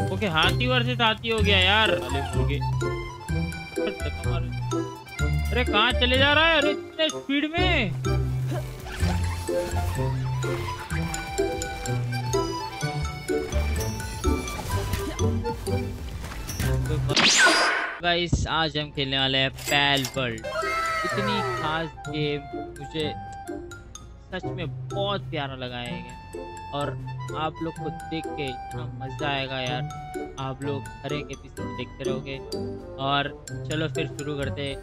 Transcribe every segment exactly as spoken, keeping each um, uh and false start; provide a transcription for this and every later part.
Okay हाथी versus हाथी हो गया यार। अरे कहाँ चले जा रहा है? अरे इतने स्पीड में। गाइस आज हम खेलने वाले हैं पैलवर्ल्ड। इतनी खास गेम मुझे सच में बहुत प्यारा लगा है और आप लोग को देख के इतना मज़ा आएगा यार। आप लोग हर एक एपिसोड देखते रहोगे। और चलो फिर शुरू करते हैं।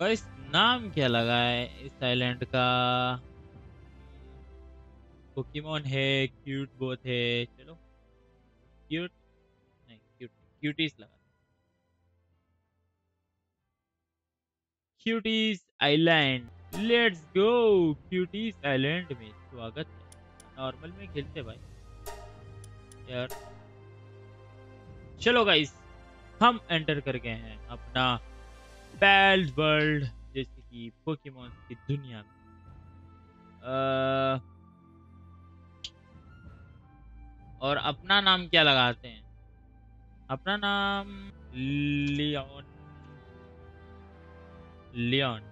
गाइस नाम क्या लगा है इस आइलैंड का? पोकेमॉन है, क्यूट बहुत है। चलो क्यूट नहीं, क्यूट क्यूटीज लगा। Cuties island, let's go. Cuties island में स्वागत है। नॉर्मल में खेलते भाई यार। चलो गाइस हम एंटर कर गए हैं अपना पैलवर्ल्ड, जैसे कि पोकेमॉन की दुनिया में। आ... और अपना नाम क्या लगाते हैं? अपना नाम लियोन लियोन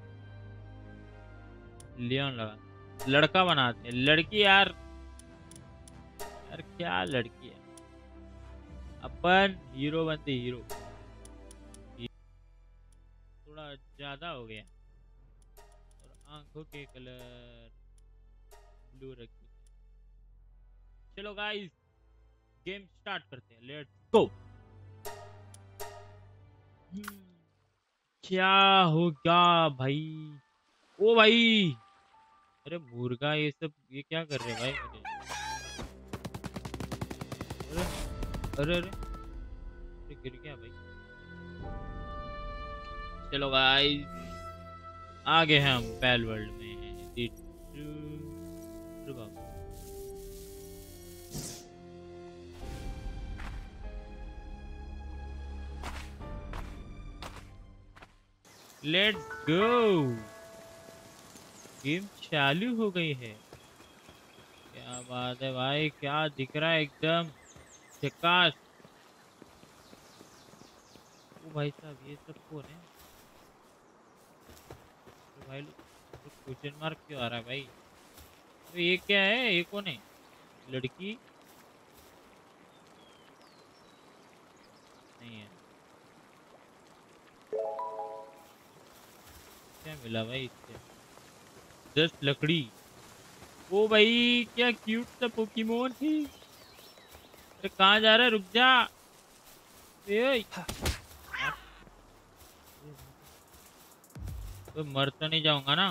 लियोन लगा। लड़का बनाते हैं। लड़की यार यार क्या लड़की है। अपन हीरो बनते हीरो थोड़ा ज्यादा हो गया। और आंखों के कलर ब्लू रखे। चलो गाइस गेम स्टार्ट करते हैं, लेट्स गो। क्या होगा भाई? ओ भाई अरे मुर्गा ये सब ये क्या कर रहे हैं भाई? अरे अरे गिर गया भाई। चलो गाइस आगे हैं हम पैलवर्ल्ड में। Let's go. गेम चालू हो गई है। क्या बात है भाई, क्या दिख रहा है एकदम चकास। ओ भाई साहब ये सब कौन है? तो भाई तो क्वेश्चन मार्क क्यों आ रहा है भाई? तो ये क्या है? ये कौन है? लड़की नहीं है। क्या मिला भाई इससे? जस्ट लकड़ी। ओ भाई क्या क्यूट सा पोकेमॉन थी। अरे कहाँ जा रहा है? रुक जा। ए तो मर तो नहीं जाऊंगा ना?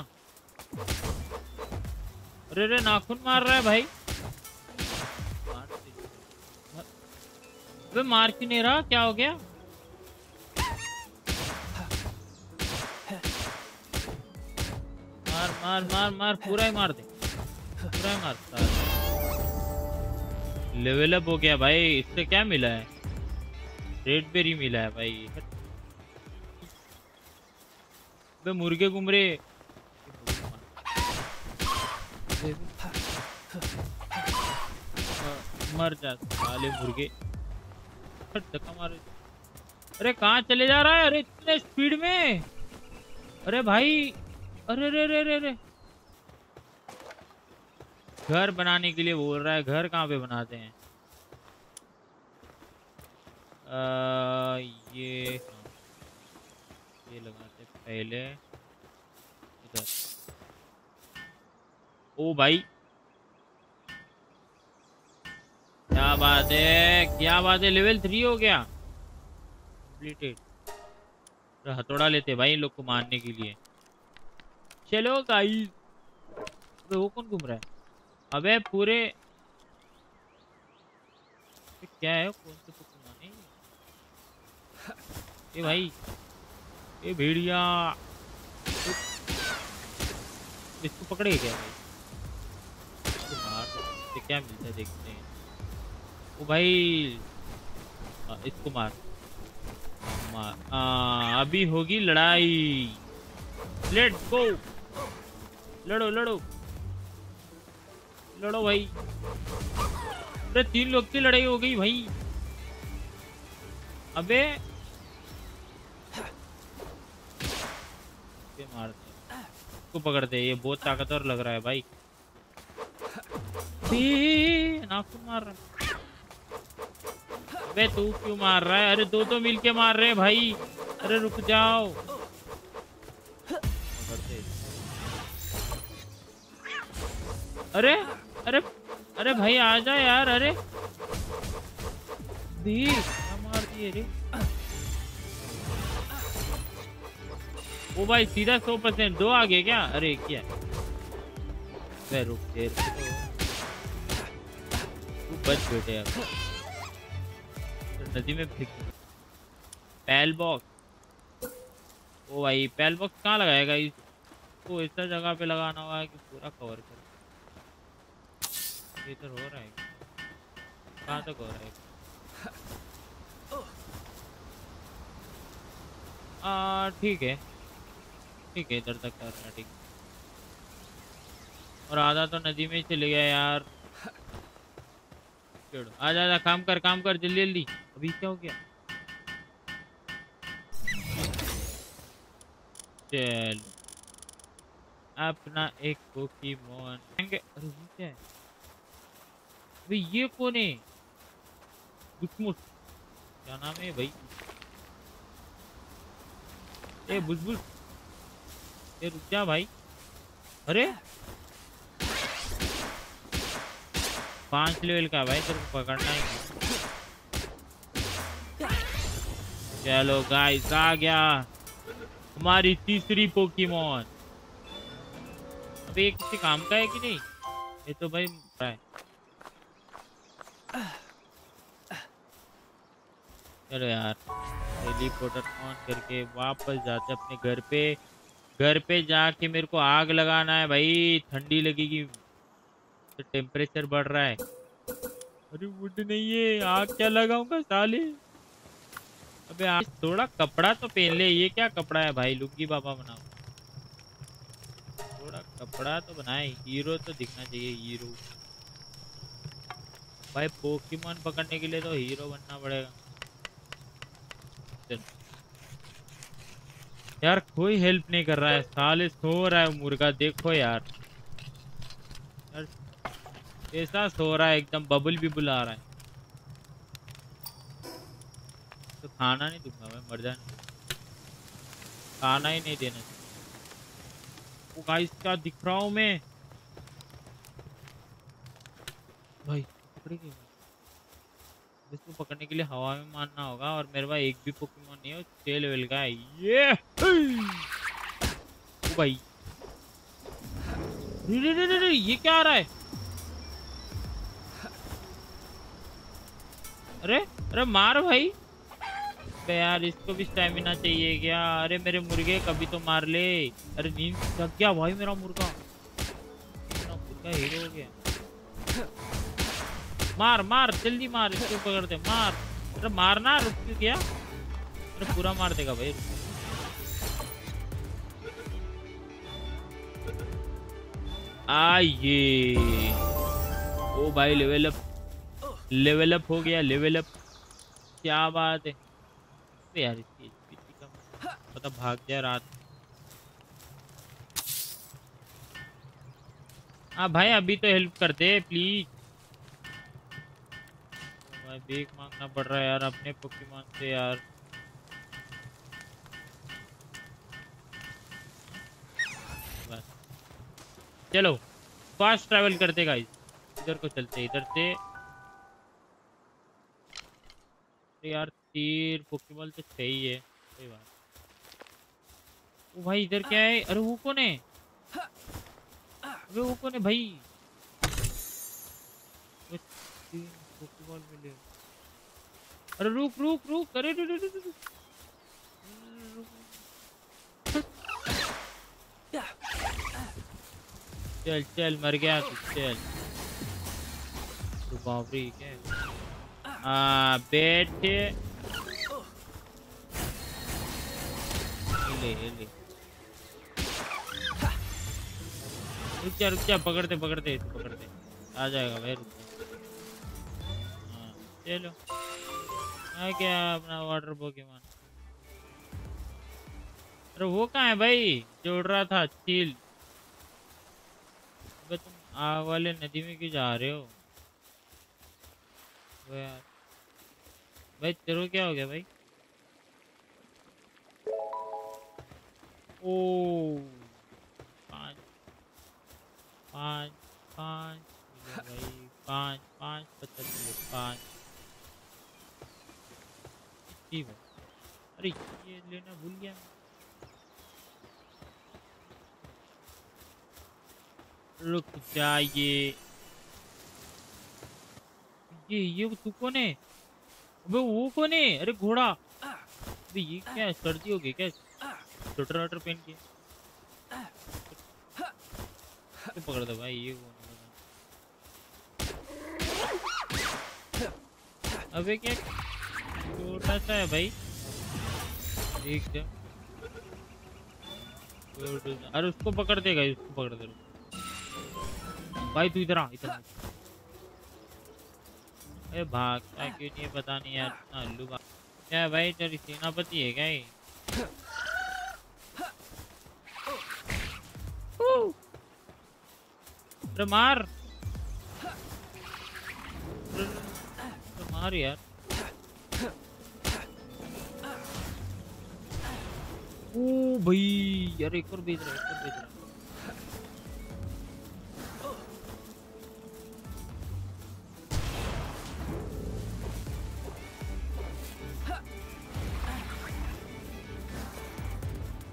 अरे अरे नाखून मार रहा है भाई। अबे मार क्यों नहीं रहा? क्या हो गया? मार मार मार मार पूरा ही मार दे, पूरा ही मारता है। लेवल अप हो गया भाई। इससे क्या मिला है? रेड बेरी मिला है भाई। अबे मुर्गे घूम रहे। मर जा साले मुर्गे। धक्का मारे। अरे कहाँ चले जा रहा है? अरे इतने स्पीड में। अरे भाई अरे अरे अरे अरे, अरे। घर बनाने के लिए बोल रहा है। घर कहाँ पे बनाते हैं? आ, ये ये लगाते पहले इधर। ओ भाई क्या बात है, क्या बात है। लेवल थ्री हो गया, कंप्लीटेड। हथौड़ा लेते भाई इन लोग को मारने के लिए। चलो गाइस वो कौन घूम रहा है? अबे पूरे क्या है? कौन से पोकेमॉन है ये भाई? ये भेड़िया इसको पकड़े क्या भाई? मार क्या मिलता है देखते हैं। ओ भाई आ, इसको मार मार। आ, अभी होगी लड़ाई। Let's go. लड़ो लड़ो लड़ो भाई। अरे तीन लोग की लड़ाई हो गई भाई। अबे मार दे इसको, पकड़ दे, ये बहुत ताकतवर लग रहा है भाई। नाखून मार रहा है, अबे तू क्यों मार रहा है? अरे दो तो मिलके मार रहे भाई, अरे रुक जाओ। पकड़ दे। अरे अरे अरे भाई आ जा यार, अरे दी मार दिए रे। ओ भाई सीधा सौ परसेंट दो आगे क्या? अरे क्या मैं रुक देर तू बच बैठे यार, नदी में फेंक। पैल बॉक्स, ओ भाई पैल बॉक्स कहाँ लगाएगा इसको? तो ऐसा जगह पे लगाना हुआ है कि पूरा कवर कर। इधर हो रहा है कहाँ तक हो रहा है? आ ठीक है ठीक है, इधर तक कर रहा ठीक। और आधा तो नदी में ही चले गया यार। छोड़ो आ जा, काम कर काम कर जल्दी जल्दी। अभी क्या हो गया? चल अपना एक पोकेमॉन। अरे क्या है अभी ये? कौन है? बुजमुज क्या नाम है भाई? ए बुजबुज ये रुक जा भाई। अरे पांच लेवल का भाई, तेरे को पकड़ना है। चलो गाइस आ गया हमारी तीसरी पोकेमॉन। अबे ये किसी काम का है कि नहीं? ये तो भाई चलो यार हेलीकॉप्टर ऑन करके वापस जाते अपने घर पे। घर पे जाके मेरे को आग लगाना है भाई, ठंडी लगेगी तो टेम्परेचर बढ़ रहा है। अरे वुड नहीं है, आग क्या लगाऊंगा साले? अबे आप थोड़ा कपड़ा तो पहन ले। ये क्या कपड़ा है भाई? लुंगी बाबा बनाओ, थोड़ा कपड़ा तो बनाए। हीरो तो दिखना चाहिए हीरो भाई। पोकेमॉन पकड़ने के लिए तो हीरो बनना पड़ेगा यार। कोई हेल्प नहीं कर रहा है साले, सो रहा है मुर्गा। देखो यार ऐसा सो रहा है, एकदम बबुल भी बुला रहा है। तो खाना नहीं दूंगा मैं, मर जाने खाना ही नहीं देना। वो गाइस क्या दिख रहा हूँ मैं भाई? पकड़ेगी इसको, पकड़ने के लिए हवा में मारना होगा। और मेरे पास एक भी पोकेमॉन नहीं है, छह लेवल का है ये। ओ भाई रे रे रे रे, ये क्या आ रहा है? अरे अरे मार भाई। तो यार इसको भी स्टैमिना चाहिए क्या? अरे मेरे मुर्गे कभी तो मार ले। अरे नींद जग गया भाई मेरा मुर्गा, मेरा मुर्गा हीरो हो गया। मार मार जल्दी मार, इसको पकड़ दे मार। अरे मारना रुक क्यों गया? अरे पूरा मार देगा भाई। आइए ओ भाई लेवल अप, लेवल अप हो गया, लेवल अप। क्या बात है यार, इसकी एचपी कम, पता भाग गया रात। हाँ भाई अभी तो हेल्प कर दे प्लीज। बेग मांगना पड़ रहा है यार अपने पोकेमॉन से यार। चलो फास्ट ट्रैवल करते गाइस, इधर को चलते इधर से। यार तीर पोकेमॉन तो सही है, कोई बात। वो भाई इधर क्या है? अरे वो कौन है? अरे वो कौन है भाई? पोकेमॉन मिले। अरे रुक रुक रुक, अरे रुक रुक रुक, चल चल मर गया तू चल। बावरी क्या आ बैठे ले ले। रुक जा रुक जा, पकड़ते पकड़ते इसको पकड़ते आ जाएगा भाई। रुक चलो है क्या अपना वाटर पोकेमॉन? अरे वो कहाँ है भाई जोड़ रहा था चील? तुम आग वाले नदी में क्यों जा रहे हो यार? भाई तेरे क्या हो गया भाई? ओ पाँच पाँच पाँच भाई पाँच पाँच पचास पाँच ठीक है। अरे ये लेना भूल गया। रुक जा ये ये ये तू कौन है? अबे वो कौन है? अरे घोड़ा। अबे ये क्या सर्दी हो गई क्या? स्वेटर वाटर पहन के तो पकड़ दो भाई ये कौन? अबे क्या छोटा सा है भाई? देख जा। अरे उसको पकड़ देगा, उसको पकड़ देगा भाई। तू इधर आ, इधर आ। अरे भागता क्यों नहीं पता नहीं यार। अल्लू क्या भाई तेरी सेनापति है क्या ये? अरे मार मार यार। ओ भाई यार एक और भेज रहा है, एक और भेज रहा है।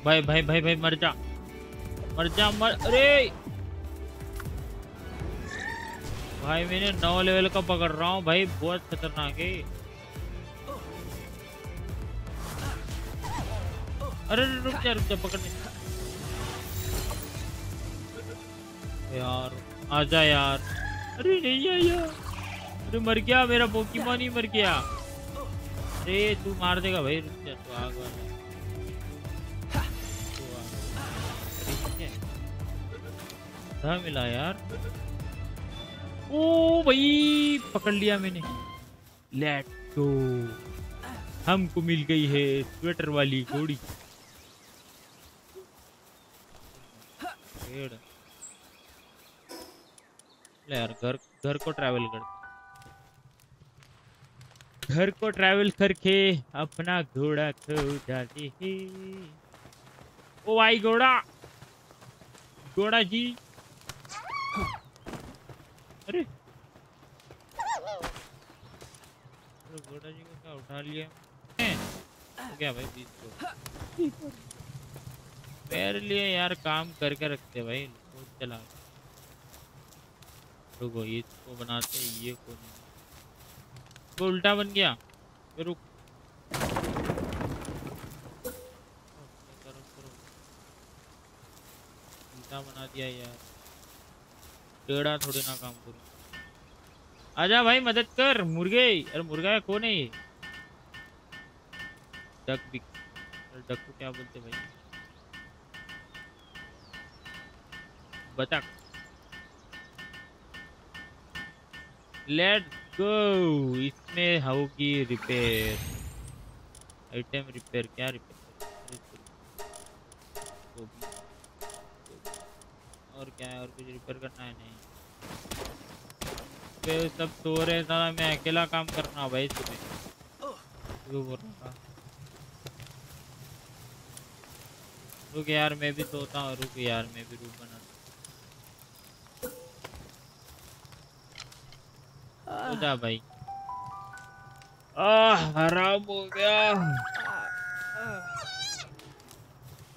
भाई भाई भाई भाई मर जा मर जा मर। अरे भाई मैंने नौ लेवल का पकड़ रहा हूँ भाई, बहुत खतरनाक है। अरे रुक जा रुक जा पकड़ने यार, आजा यार। अरे नहीं आया। अरे मर गया मेरा पोकेमॉन ही मर गया। अरे तू मार देगा भाई, रुक जा तू आग वाला। धा मिला यार। ओ भाई पकड़ लिया मैंने। लेट गो, हमको मिल गई है स्वेटर वाली घोड़ी। यार घर घर को ट्रैवल कर, घर को ट्रैवल करके अपना घोड़ा खो जाती है। ओ भाई घोड़ा घोड़ा जी। अरे घोड़ा जी को क्या उठा लिया तो क्या भाई? बीच को मेरे लिए यार काम करके रखते भाई। चला रुको, ये इसको बनाते ये कौन तो उल्टा बन गया। रुक उल्टा बना दिया यार, टेढ़ा थोड़े ना काम करूँ। आजा भाई मदद कर मुर्गे। अरे मुर्गा कौन है ये? डक बिक, डक को क्या बोलते भाई? बतख। लेट्स गो, इसमें होगी रिपेयर। आइटम रिपेयर, क्या रिपेयर? और क्या है? और कुछ रिपेयर करना है? नहीं सब सो रहे सारा, मैं अकेला काम करना भाई। सुबह रुक यार मैं भी सोता हूँ। रुक यार मैं भी रूप बना जा भाई। आह खराब हो गया।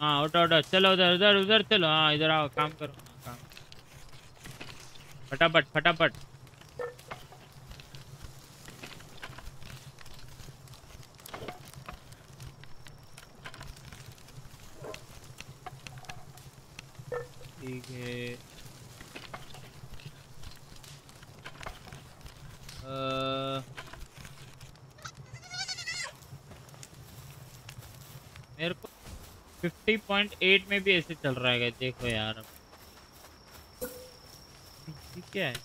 हाँ उठा उठा चलो उधर उधर उधर चलो। हाँ इधर आओ, काम करो फटाफट फटाफट। ठीक है आ... मेरे को फिफ्टी पॉइंट एट में भी ऐसे चल रहा है देखो यार। क्या है?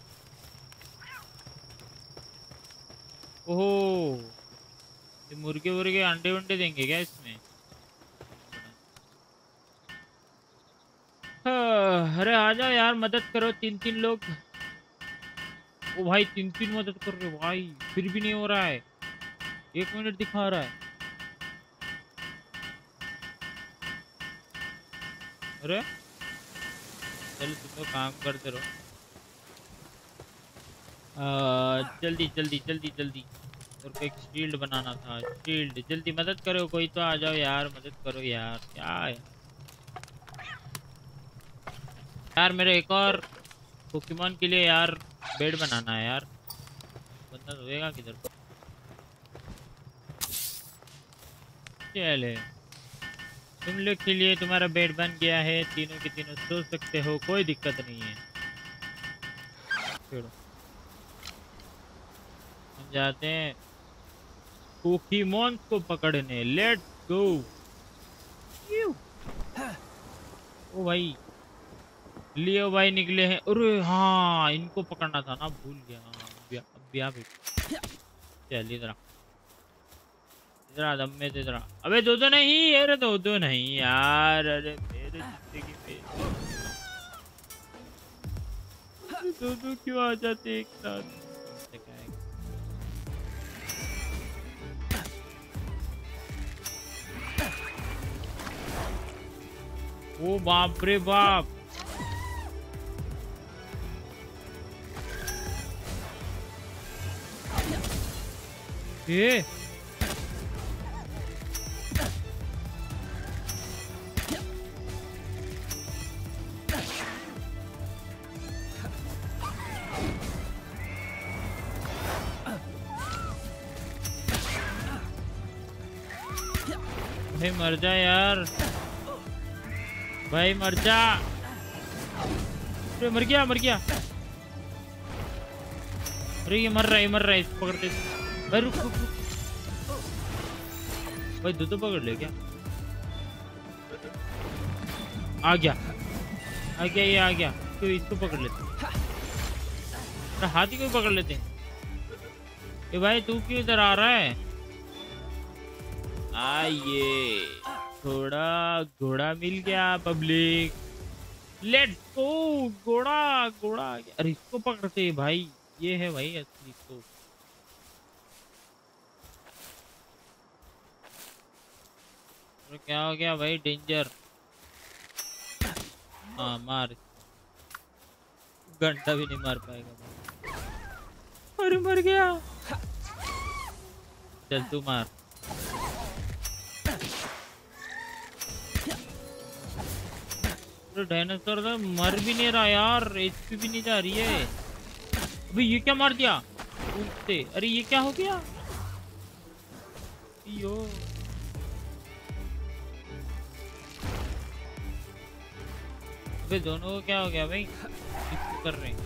ओहो ये मुर्गे मुर्गे अंडे उंडे देंगे क्या इसमें? अरे आ जाओ यार, मदद करो तीन तीन लोग। ओ भाई तीन तीन मदद कर रहे भाई, फिर भी नहीं हो रहा है। एक मिनट दिखा रहा है। अरे चलो तुम तो काम करते रहो। जल्दी जल्दी जल्दी जल्दी और कोई शील्ड बनाना था, शील्ड। जल्दी मदद करो, कोई तो आ जाओ यार, मदद करो यार। क्या है यार, मेरे एक और पोकेमॉन के लिए यार बेड बनाना है यार। बंदा सोएगा किधर? चले तुम लोग के लिए तुम्हारा बेड बन गया है, तीनों के तीनों सो सकते हो, कोई दिक्कत नहीं है। छोड़ो हम जाते हैं पोकेमॉन को पकड़ने, लेट्स गो। ओ भाई लियो भाई निकले हैं। अरे हाँ इनको पकड़ना था ना, भूल गया। ब्या बेटा चल इधर दम में तेरा। अबे दो दो नहीं, अरे दो दो नहीं यार। अरे मेरे जिंदगी में दो दो क्यों आ जाते एक साथ? ओ बाप रे बाप, ये मर जा यार भाई, मर जा। अरे मर गया मर गया। अरे ये मर रहा है मर रहा है, इसको पकड़ते भाई। रुक रुक भाई, दो तो पकड़ ले। क्या आ गया आ गया ये आ गया, तो इसको पकड़ लेते, हाथी को पकड़ लेते हैं। ये भाई तू क्यों इधर आ रहा है? आइए घोड़ा घोड़ा मिल गया पब्लिक, लेट्स गो। घोड़ा घोड़ा, अरे इसको पकड़ते भाई, ये है भाई असली। इसको तो क्या हो गया भाई? डेंजर। हाँ मार, घंटा भी नहीं मार पाएगा। अरे मर गया। चल तू मार। डायनासोर तो मर भी नहीं रहा यार, एचपी भी नहीं जा रही है। अभी ये क्या मार दिया उनसे? अरे ये क्या हो गया? यो अबे दोनों को क्या हो गया भाई? इसको कर रहे हैं।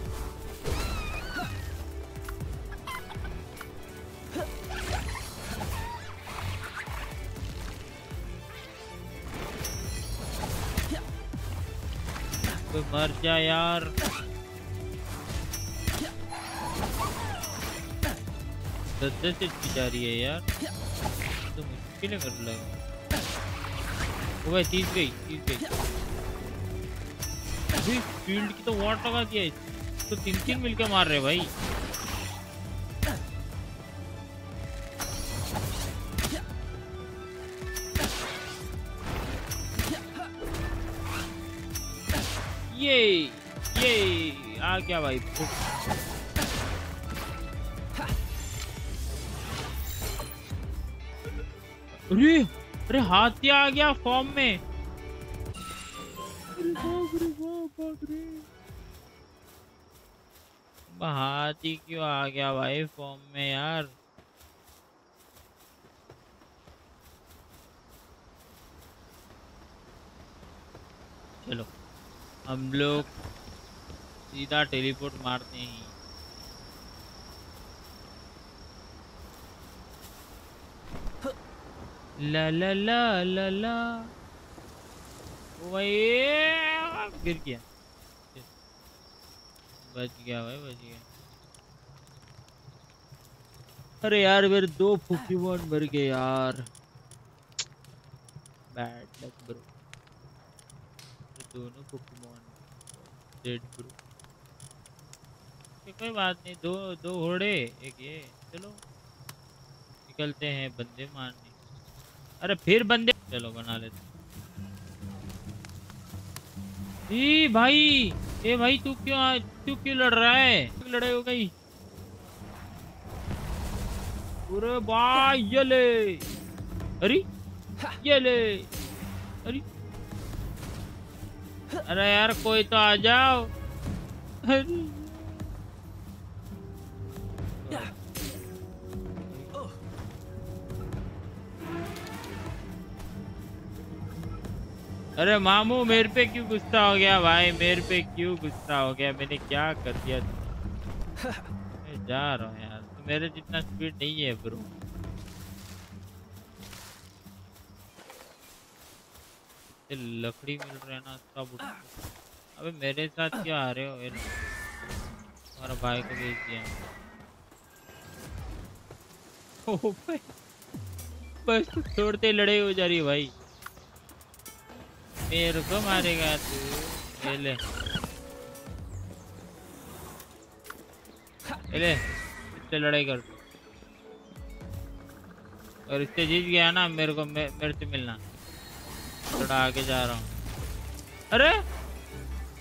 कोई मर जा यार। दस दस इतनी जा रही है यार, तो मुश्किल है कर लगा। वो भाई तीस गई तीस गई। फील्ड की तो वाट लगा दिया इसको, तो तीन तीन मिलके मार रहे भाई। ये ये आ क्या भाई? अरे अरे हाथी आ गया फॉर्म में। हाथी क्यों आ गया भाई फॉर्म में यार? चलो हम लोग सीधा टेलीपोर्ट मारते हैं। ला ला ला ला ला। भाई गिर गया, बच गया भाई बच गया। अरे यार मेरे दो पोकेमॉन मर गए यार, बैड लक ब्रो। दोनों पोकेमॉन डेड ब्रो। कोई बात नहीं, दो दो घोड़े एक ये, चलो निकलते हैं बंदे मारने। अरे फिर बंदे, चलो बना लेते। ए भाई, ए भाई तू क्यों तू क्यों लड़ रहा है? लड़ाई हो गई। अरे भाई ये ले, अरे ये ले, अरे अरे यार कोई तो आ जाओ। अरे अरे मामू मेरे पे क्यों गुस्सा हो गया भाई? मेरे पे क्यों गुस्सा हो गया? मैंने क्या कर दिया? मैं जा रहा हूँ यार, तो मेरे जितना स्पीड नहीं है ब्रो। लकड़ी मिल रहा है ना सब। अबे मेरे साथ क्या आ रहे हो यार? हमारा भाई को भेज दिया। ओह भाई बस छोड़ते लड़ाई हो जा रही है भाई। मेरे को मारेगा तू, ले ले ले, इससे लड़ाई कर। और इससे जीत गया ना मेरे को मे, मेरे से मिलना। थोड़ा आगे जा रहा हूँ। अरे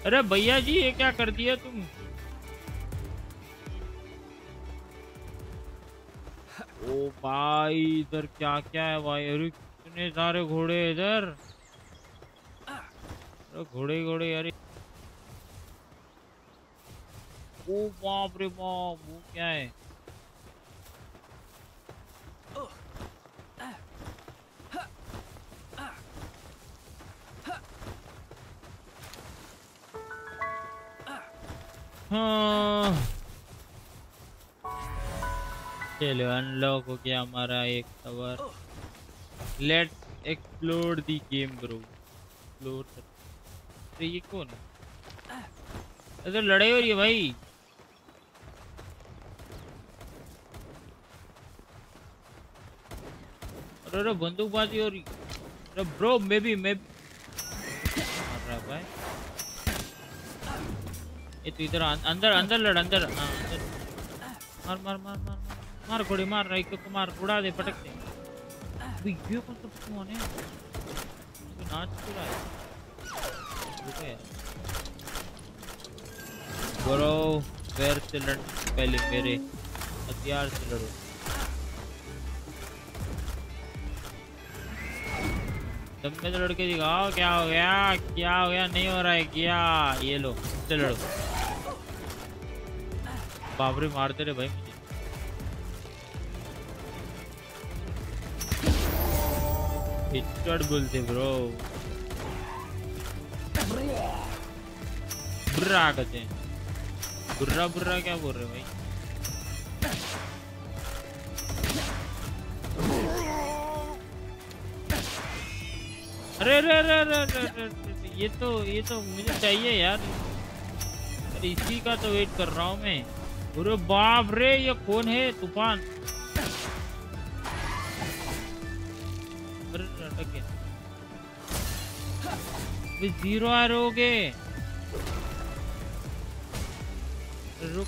अरे भैया जी ये क्या कर दिया तुम? ओ भाई इधर क्या क्या है भाई? अरे कितने सारे घोड़े इधर, घोड़े घोड़े यार। ओ बाप रे बाप, वो क्या है? हाँ चलो अनलॉक हो गया हमारा एक tower. Let's explore the game bro. Explore तो ये कौन है? अरे लड़ाई हो रही है भाई। अरे अरे बंदूकबाजी हो रही। अरे ब्रो मैं भी मैं मार रहा भाई। ये तो इधर अंदर अंदर लड़ अंदर हाँ अंदर। मार मार मार मार मार घोड़ी मार, राइट को मार, उड़ा दे पटक दे। अभी ये कौन सा कौन है? नाच क्यों रहा है? ब्रो पैर से लड़, पहले मेरे हथियार से लड़ो। तब में तो लड़के दिखाओ क्या हो गया, क्या हो गया? नहीं हो रहा है क्या? ये लो इससे लड़ो। बाबरी मारते रहे भाई मुझे। हिट बोलते ब्रो, बुर्रा कहते हैं। बुर्रा बुर्रा क्या बोल रहे भाई? अरे अरे अरे अरे ये तो ये तो मुझे चाहिए यार। अरे इसी का तो वेट कर रहा हूँ मैं। अरे बाप रे ये कौन है? तूफान। जीरो आ रहोगे रुक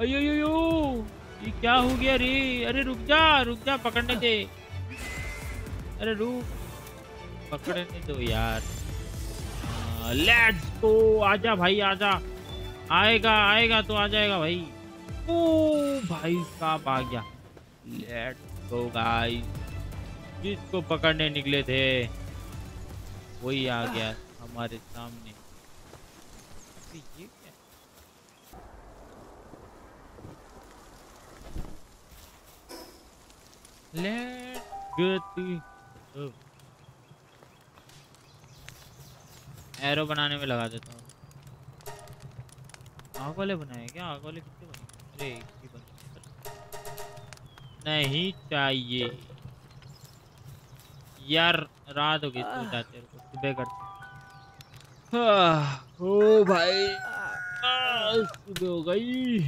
अयो यो यो ये क्या हो गया रे? अरे रुक जा रुक जा, पकड़ने दे। अरे रुक, पकड़ने दो यार। लेट्स गो, आजा भाई आजा, आएगा आएगा तो आ जाएगा भाई। ओ भाई साहब आ गया। लेट्स गो गाइस, जिसको पकड़ने निकले थे वही आ गया हमारे सामने। ये क्या? Let's go. एरो बनाने में लगा देता हूँ। आग वाले बनाए क्या? आग वाले कितने बनाए? अरे नहीं चाहिए यार, रात हो गई, सो जाते हैं, सुबह करते हैं। हाँ, ओ भाई सुबह हो गई।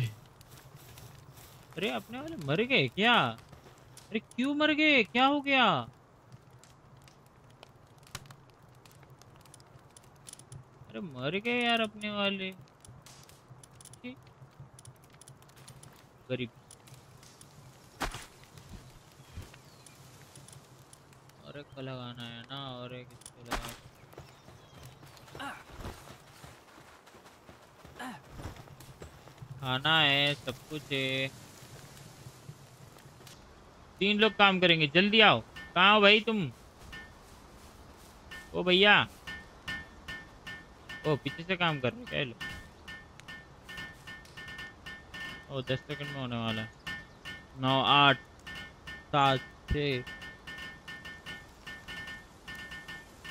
अरे अपने वाले मर गए क्या? अरे क्यों मर गए, क्या हो गया? अरे मर गए यार अपने वाले, गरीब। और एक का लगाना है ना, और एक इसको लगा। खाना है, सब कुछ है। तीन लोग काम करेंगे, जल्दी आओ। कहाँ हो भाई तुम? ओ भैया, ओ पीछे से काम कर रहे हो। ओ दस सेकंड में होने वाला है। नौ, आठ, सात, छः।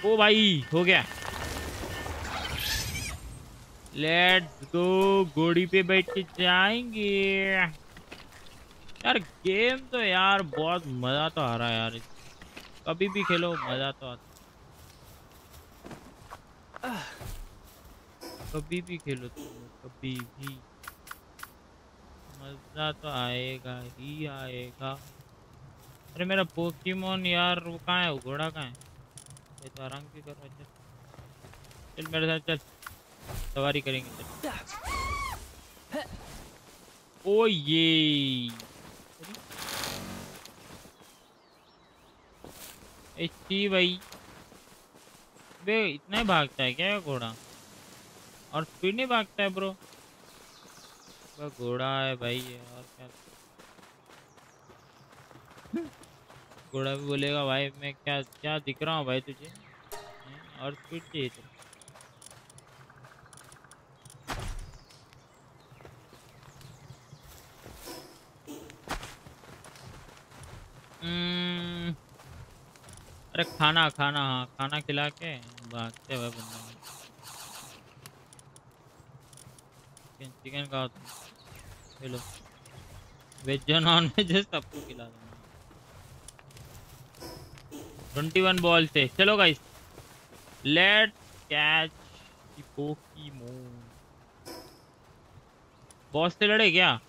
ओ भाई हो गया। लेट्स गो, घोड़ी पे बैठ के जाएंगे यार। गेम तो यार बहुत मजा तो आ रहा है यार, कभी भी खेलो मजा तो आता। कभी भी खेलो तुम, कभी भी मजा तो आएगा ही आएगा। अरे मेरा पोकेमॉन यार वो कहाँ है, वो घोड़ा कहाँ है? तो आराम भी करो। चल चल मेरे साथ, चल सवारी करेंगे। ओ ये एचटी भाई बे, इतना ही भागता है क्या घोड़ा? और स्पीड नहीं भागता है ब्रो, घोड़ा है भाई ये। और क्या घोड़ा भी बोलेगा भाई मैं क्या क्या दिख रहा हूँ भाई तुझे, और स्पीड चाहिए। अरे खाना खाना, हाँ खाना खिला के भागते हुए बंदा। चिकन खाओ तुम, हेलो वेज या नॉन वेज सबको खिला दो। ट्वेंटी वन बॉल से चलो guys, let catch the Pokemon. Boss से लड़े क्या?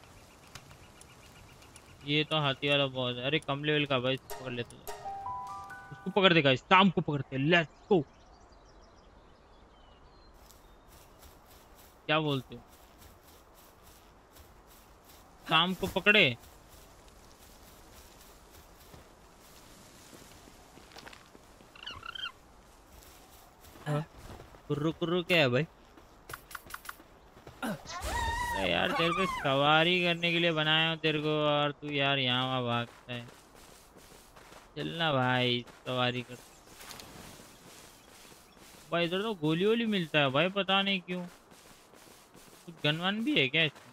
ये तो हाथी वाला बॉस। अरे कम लेवल का भाई, पकड़ लेते उसको, पकड़ देगा इस शाम को, पकड़ते। Let's go. क्या बोलते हो, शाम को पकड़े? कुर्रू कुर्रू क्या है भाई? यार तेरे को सवारी करने के लिए बनाया हूँ तेरे को, और तू यार यहाँ वहाँ भागता है। चलना भाई सवारी कर भाई। इधर तो गोली वोली मिलता है भाई, पता नहीं क्यों। कुछ गनवान भी है क्या इसमें?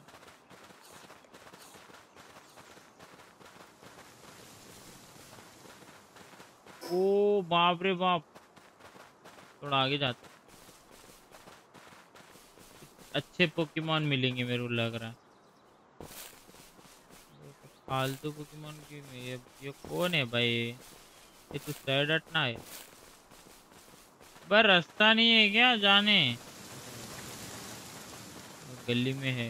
ओ बाप रे बाप, थोड़ा आगे जाते। अच्छे पोकेमॉन मिलेंगे मेरे को लग रहा है। फालतू पोकेमॉन की ये ये कौन है भाई? ये तो साइड हटना है पर रास्ता नहीं है क्या जाने? गली में है।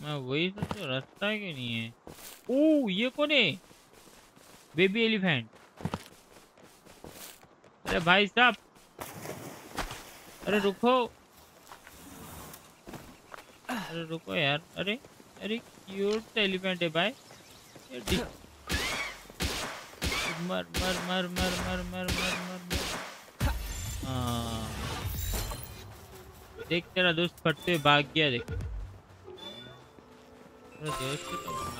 मैं वही सोचो रास्ता क्यों नहीं है। ओ ये कौन है? Baby elephant. अरे भाई साहब, अरे रुको, अरे रुको यार। अरे अरे क्यूट एलिफेंट है भाई। मर मर मर मर मर मर मर मर हाँ देख तेरा दोस्त फटते भाग गया। देख दोस्त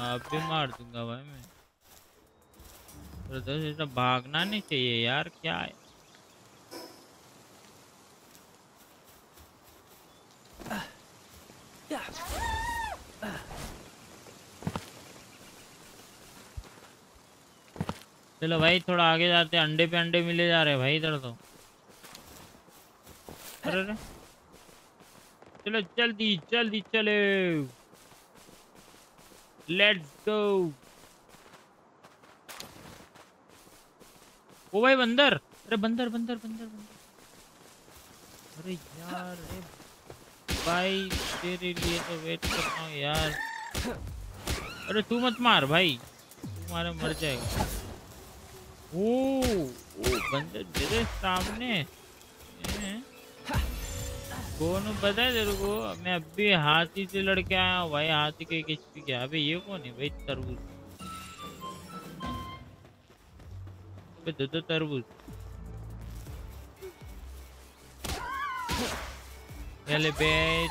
आप भी मार दूंगा भाई मैं। तो भागना नहीं चाहिए यार, क्या है? चलो भाई थोड़ा आगे जाते हैं। अंडे पे अंडे मिले जा रहे हैं भाई इधर तो। अरे अरे चलो जल्दी जल्दी चले, लेट्स गो। वो भाई बंदर, अरे बंदर बंदर बंदर बंदर, अरे यार भाई तेरे लिए तो वेट कर रहा हूँ यार। अरे तू मत मार भाई, तू मारे मर जाएगा। ओ ओ बंदर तेरे सामने, कौन पता है तेरे को? मैं अभी हाथी से लड़के आया हूँ भाई, हाथी के किस्ती क्या। अबे ये कौन है भाई? तरबूज, अबे दो दो तरबूज। चले बैठ,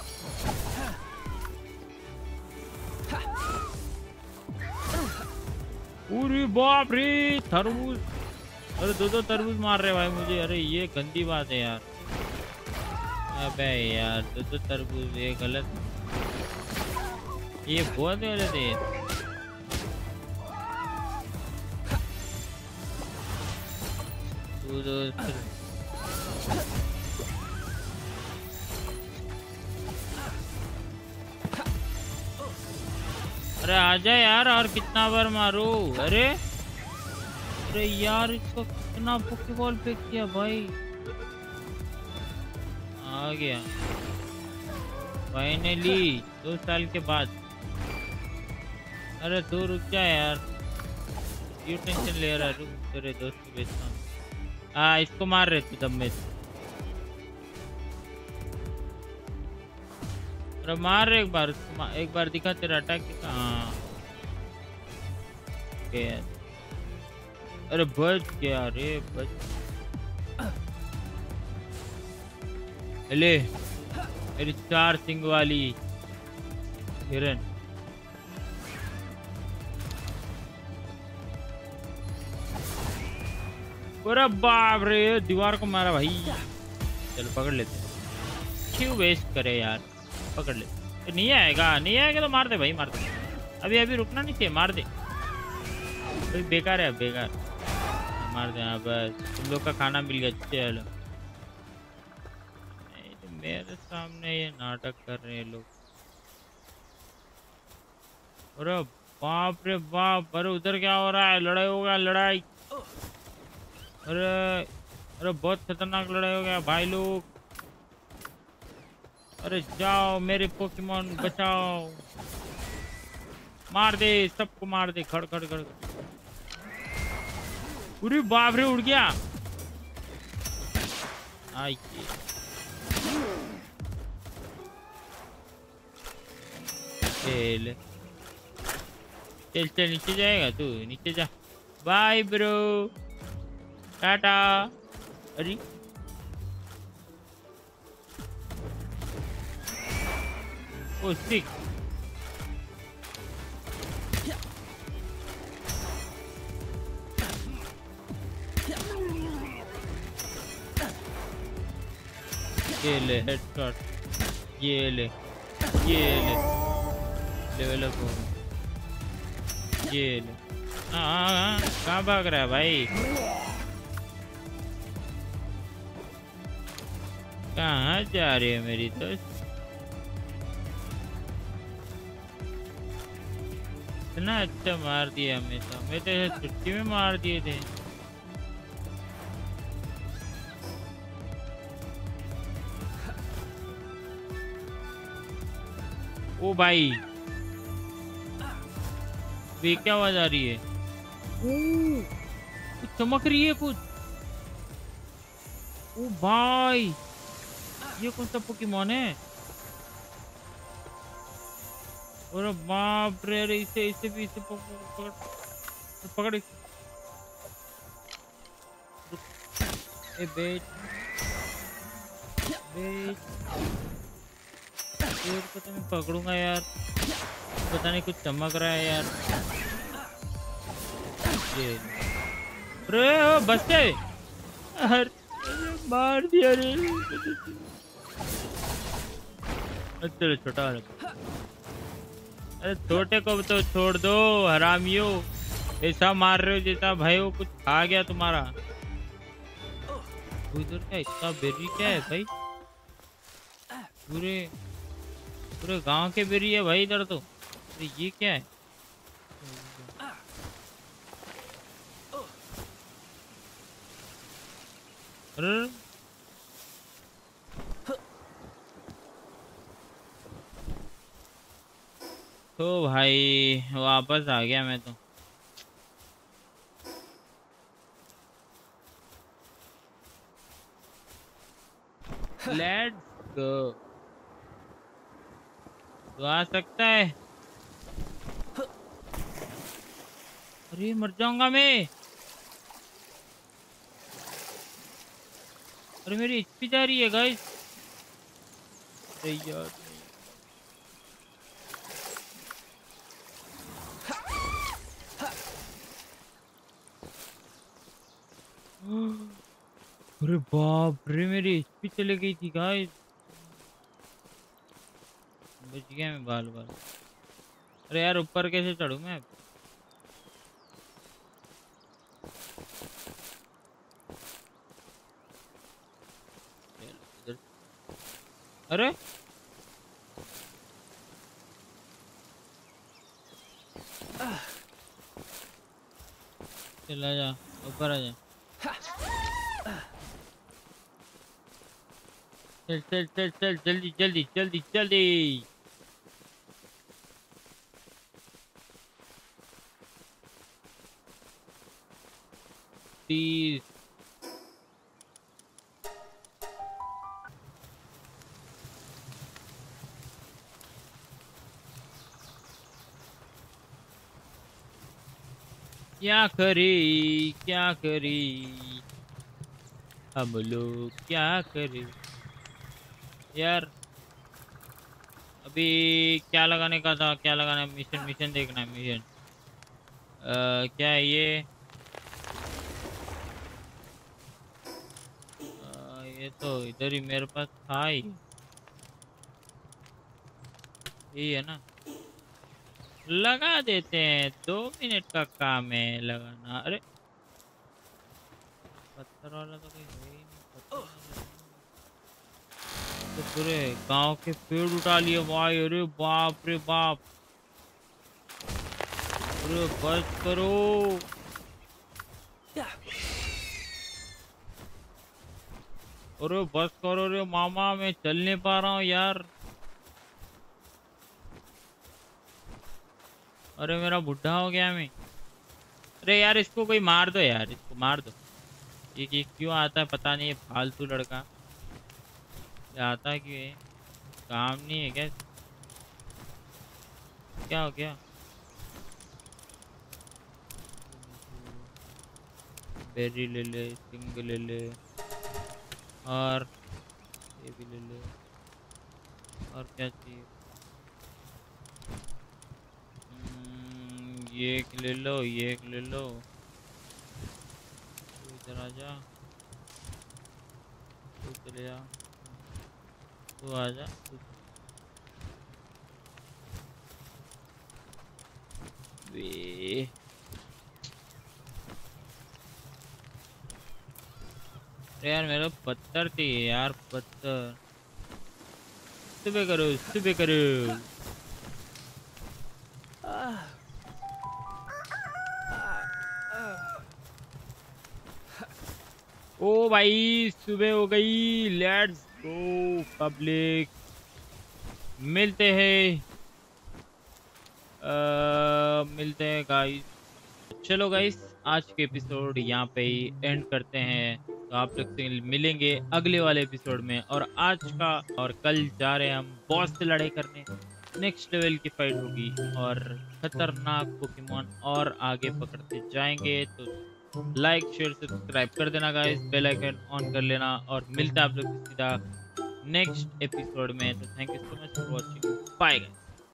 पूरी बाप रे तरबूज। अरे दो दो तरबूज मार रहे भाई मुझे। अरे ये गंदी बात है यार। अबे यार तो तो तरबूज ये गलत, ये बहुत गलत है। तू तो अरे आजा यार, और कितना बार मारू? अरे अरे यार इसको कितना पोकेबॉल पे किया भाई। आ गया फाइनली दो साल के बाद। अरे तू रुक जा यार, ये टेंशन ले रहा है। रुक तेरे दोस्त को बेचता हूँ। हाँ इसको मार रहे तू दम में। अरे मार रहे एक बार उसको, एक बार दिखा तेरा अटैक दिखा। हाँ अरे बच गया, अरे बच। ले मेरी चार सिंग वाली हिरन। अरे बाप रे दीवार को मारा भाई। चल पकड़ लेते, क्यों वेस्ट करे यार, पकड़ लेते। तो नहीं आएगा, नहीं आएगा तो मार दे भाई, मार दे। अभी अभी रुकना नहीं चाहिए, मार दे भाई। तो बेकार है, बेकार मार दे। हाँ बस तुम लोग का खाना मिल गया। चलो मेरे सामने ये नाटक कर रहे हैं लोग। अरे बाप रे बाप, अरे उधर क्या हो रहा है? लड़ाई हो गया, लड़ाई। अरे अरे बहुत खतरनाक लड़ाई हो गया भाई लोग। अरे जाओ मेरे पोकेमॉन बचाओ, मार दे सबको, मार दे। खड़ खड़ खड़, पूरी बाप रे उड़ गया। आई चल चल चल, नीचे जाएगा तू, नीचे जा। Bye bro, Tata. अरे ओ सिक, ये ले हेडशॉट, ये ले ये ले लेवल अप हो, ये ले। हाँ कहाँ भाग रहा है भाई? कहाँ जा रही है मेरी दोस्त? इतना अच्छा मार दिया हमें तो, हमें तो छुट्टी में मार दिए थे। ओ भाई वे क्या आवाज आ रही है? कुछ चमक रही है कुछ। ओ भाई ये कौन सा पोकेमॉन है? और बाप रे, अरे इसे इसे भी इसे पकड़ पकड़ ए बेट बेट। पता मैं पकड़ूंगा यार, पता नहीं कुछ चमक रहा है यार। अरे ओ बच्चे मार दिया रे। अच्छा छोटा, अरे छोटे को तो छोड़ दो हरामियों, ऐसा मार रहे हो जैसा भाई वो कुछ खा गया तुम्हारा। उधर क्या इतना बेरी क्या है भाई? पूरे पूरे गांव के बेरी है भाई इधर तो। अरे ये क्या है? Hmm? तो भाई वापस आ गया मैं तो। Let's go. तो आ सकता है। अरे मर जाऊंगा मैं। अरे मेरी एचपी जा रही है गाइस। अरे यार अरे बाप रे मेरी एचपी चले गई थी गाइस। बच गया मैं बाल बाल। अरे यार ऊपर कैसे चढ़ूं मैं? अरे चला जा ऊपर आ जा। चल चल चल चल जल्दी जल्दी जल्दी जल्दी। तीस क्या करी क्या करी हम लोग क्या करी यार। अभी क्या लगाने का था? क्या लगाना? मिशन मिशन देखना है मिशन। आ, क्या है ये? आ, ये तो इधर ही मेरे पास था ही ये है ना। लगा देते हैं, दो मिनट का काम है लगाना। अरे पत्थर वाला तो कोई तो पूरे गांव के पेड़ उठा लिए भाई। अरे बाप रे बाप। अरे बस करो। अरे बस करो रे मामा, मैं चल नहीं पा रहा हूँ यार। अरे मेरा बुढ़ा हो गया मैं। अरे यार इसको कोई मार दो यार, इसको मार दो। ये, ये क्यों आता है पता नहीं, ये फालतू लड़का आता क्यों है? काम नहीं है क्या? क्या हो गया? बेरी ले ले, सिंग ले ले और ये भी ले ले। और क्या चाहिए? ये एक ले लो, ये एक ले लो। इधर आजा, चले जा तो आजा। वे यार मेरा पत्थर थी यार, पत्थर। सुबह करो सुबह करो। ओ भाई सुबह हो गई। लेट्स तो पब्लिक मिलते हैं मिलते हैं गाइस। चलो गाइस आज के एपिसोड यहाँ पे ही एंड करते हैं। तो आप लोग से मिलेंगे अगले वाले एपिसोड में। और आज का और कल जा रहे हैं हम बॉस से लड़ाई करने। नेक्स्ट लेवल की फाइट होगी और खतरनाक पोकेमॉन और आगे पकड़ते जाएंगे। तो लाइक शेयर सब्सक्राइब कर देना गाइस, बेल आइकन ऑन कर लेना। और मिलता है आप लोग सीधा नेक्स्ट एपिसोड में। तो thank you so much for watching, bye guys.